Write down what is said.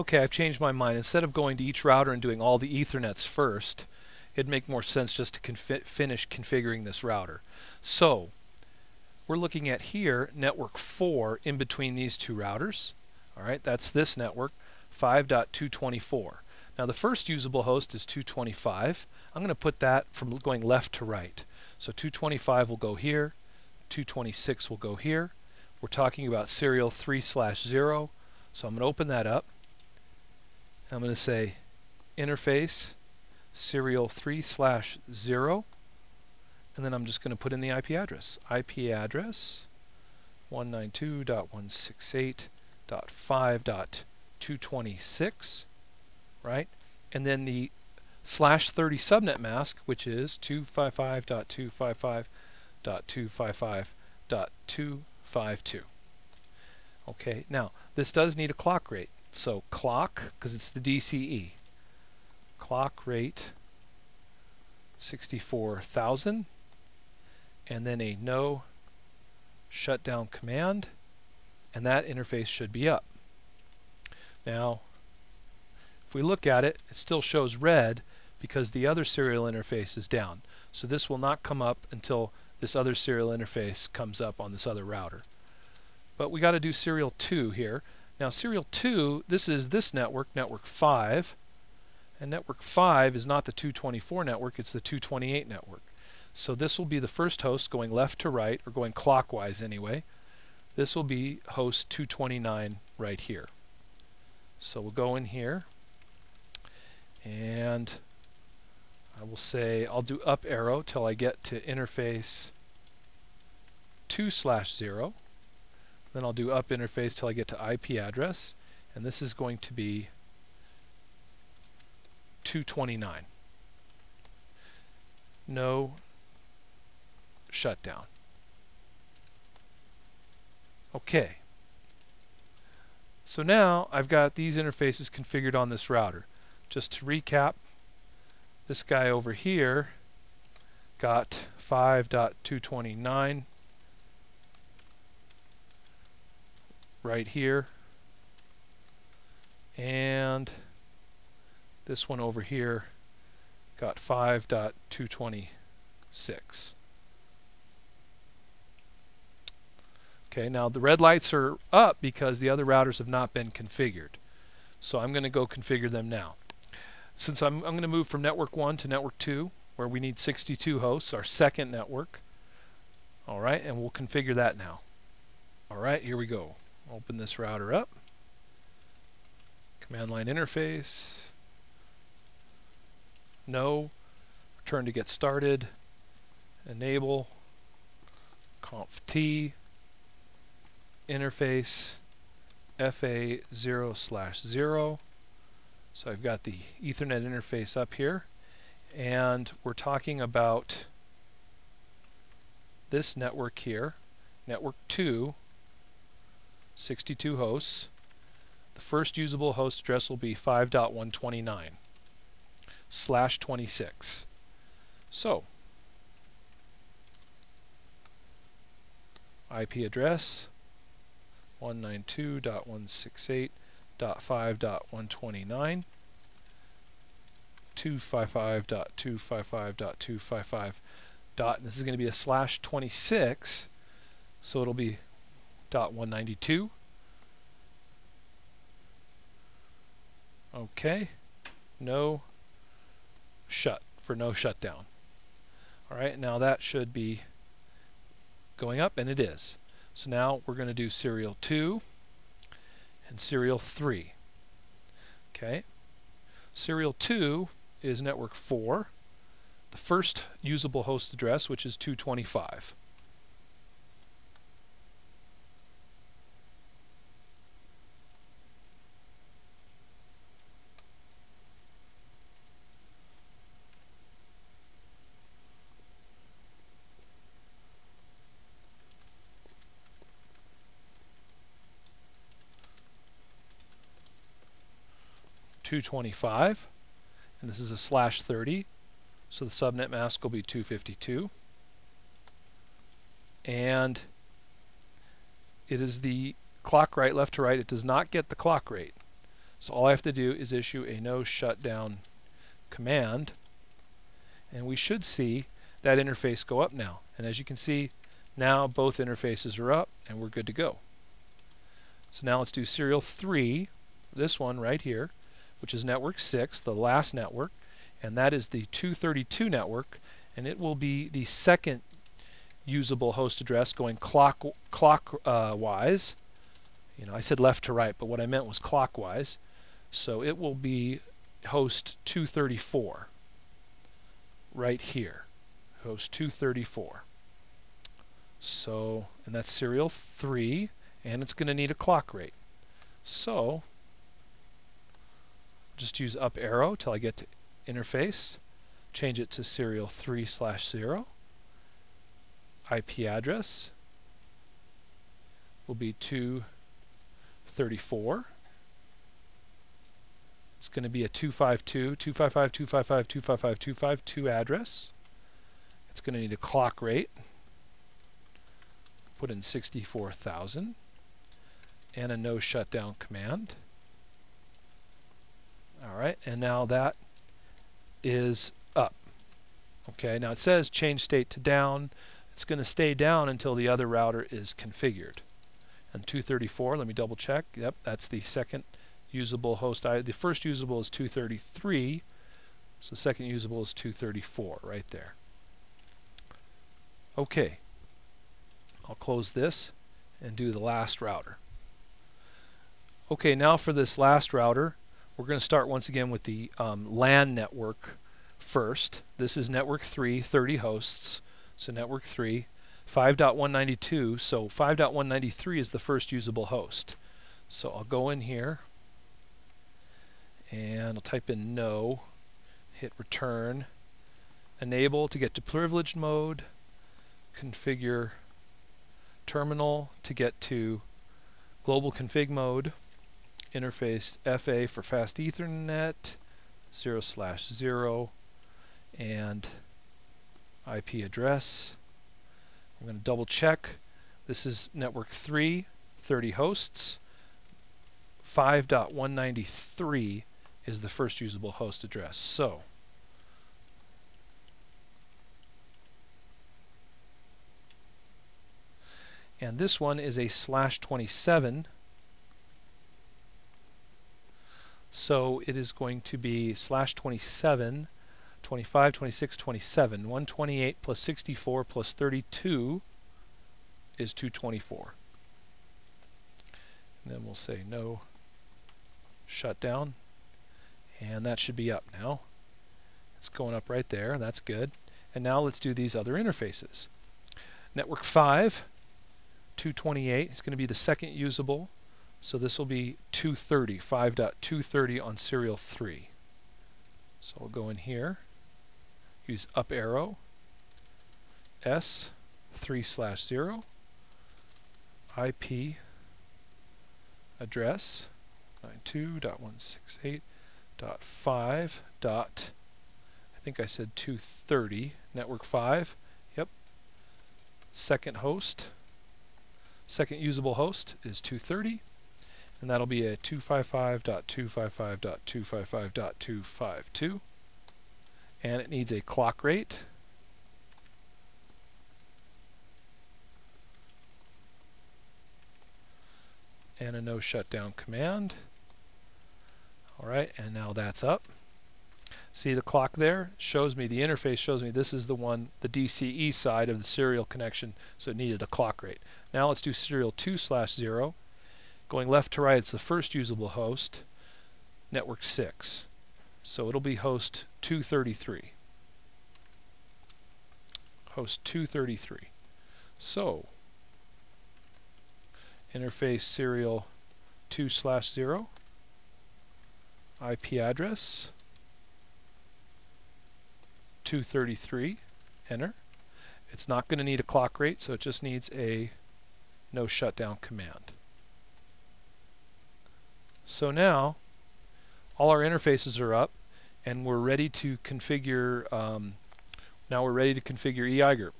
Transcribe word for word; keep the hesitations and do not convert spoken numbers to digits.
okay, I've changed my mind. Instead of going to each router and doing all the Ethernets first, it'd make more sense just to confi finish configuring this router. So we're looking at here network four in between these two routers. All right, that's this network, five dot two twenty-four. Now the first usable host is two twenty-five. I'm going to put that from going left to right. So two twenty-five will go here, two twenty-six will go here. We're talking about serial three slash zero. So I'm going to open that up. I'm going to say interface serial three slash zero, and then I'm just going to put in the I P address. I P address one ninety-two dot one sixty-eight dot five dot two twenty-six, right? And then the slash thirty subnet mask, which is two fifty-five dot two fifty-five dot two fifty-five dot two fifty-two. Okay, now this does need a clock rate. So clock, because it's the D C E, clock rate sixty-four thousand, and then a no shutdown command, and that interface should be up. Now if we look at it, it still shows red because the other serial interface is down. So this will not come up until this other serial interface comes up on this other router. But we got to do serial two here. Now serial two, this is this network, network five, and network five is not the two twenty-four network, it's the two twenty-eight network. So this will be the first host going left to right, or going clockwise anyway. This will be host two twenty-nine right here. So we'll go in here, and I will say I'll do up arrow till I get to interface two slash zero. Then I'll do up interface till I get to I P address, and this is going to be two twenty-nine. No shutdown. Okay. So now I've got these interfaces configured on this router. Just to recap, this guy over here got five dot two twenty-nine right here, and this one over here got five dot two twenty-six. Okay, now the red lights are up because the other routers have not been configured. So I'm going to go configure them now. Since I'm, I'm going to move from network one to network two, where we need sixty-two hosts, our second network. All right, and we'll configure that now. All right, here we go. Open this router up. Command line interface. No. Return to get started. Enable. Conf T. Interface. F A zero slash zero. So I've got the Ethernet interface up here, and we're talking about this network here, network two, sixty-two hosts. The first usable host address will be five dot one twenty-nine slash twenty-six. So I P address one ninety-two dot one sixty-eight dot five dot one twenty-nine, two fifty-five dot two fifty-five dot two fifty-five dot, and this is going to be a slash twenty-six, so it'll be dot one ninety-two. Okay, no shut for no shutdown. All right, now that should be going up, and it is. So now we're going to do serial two and serial three. Okay, serial two is network four, the first usable host address, which is two twenty-five. two twenty-five, and this is a slash thirty, so the subnet mask will be two fifty-two, and it is the clock right, left to right. It does not get the clock rate, So all I have to do is issue a no shutdown command, and we should see that interface go up now. And as you can see, now both interfaces are up and we're good to go. So now let's do serial three, this one right here, which is network six, the last network, and that is the two thirty-two network, and it will be the second usable host address going clock clockwise. Uh, you know, I said left to right, but what I meant was clockwise. So it will be host two thirty-four right here, host two thirty-four. So, and that's serial three, and it's going to need a clock rate. So just use up arrow till I get to interface, change it to serial three slash zero. I P address will be two thirty-four. It's going to be a two fifty-two, two fifty-five, two fifty-five, two fifty-five, two fifty-two address. It's going to need a clock rate. Put in sixty-four thousand and a no shutdown command. All right, and now that is up. Okay, now it says change state to down. It's going to stay down until the other router is configured. And two thirty-four, let me double check. Yep, that's the second usable host. I, the first usable is two thirty-three, so the second usable is two thirty-four right there. Okay, I'll close this and do the last router. Okay, now for this last router, we're going to start once again with the um, LAN network first. This is network three, thirty hosts. So network three, five point one ninety-two, so five point one ninety-three is the first usable host. So I'll go in here and I'll type in no, hit return, enable to get to privileged mode, configure terminal to get to global config mode, interface F A for fast Ethernet, zero slash zero, and I P address. I'm going to double check. This is network three, thirty hosts. five point one ninety-three is the first usable host address. So and this one is a slash twenty-seven. So it is going to be slash twenty-seven. twenty-five, twenty-six, twenty-seven. one twenty-eight plus sixty-four plus thirty-two is two twenty-four. And then we'll say no shutdown. And that should be up now. It's going up right there. That's good. And now let's do these other interfaces. Network five, two twenty-eight. It's going to be the second usable. So this will be two thirty, five point two thirty on serial three. So we'll go in here, use up arrow, S, three slash zero, I P address, ninety-two dot one sixty-eight dot five. I think I said two thirty, network five, yep, second host, second usable host is two thirty. And that'll be a two fifty-five dot two fifty-five dot two fifty-five dot two fifty-two. And it needs a clock rate. And a no shutdown command. Alright, and now that's up. See the clock there? Shows me, the interface shows me this is the one, the D C E side of the serial connection, so it needed a clock rate. Now let's do serial two slash zero. Going left to right, it's the first usable host, network six. So it'll be host two thirty-three. Host two thirty-three. So, interface serial two slash zero, I P address, two thirty-three, enter. It's not going to need a clock rate, so it just needs a no shutdown command. So now all our interfaces are up and we're ready to configure, um, now we're ready to configure E I G R P.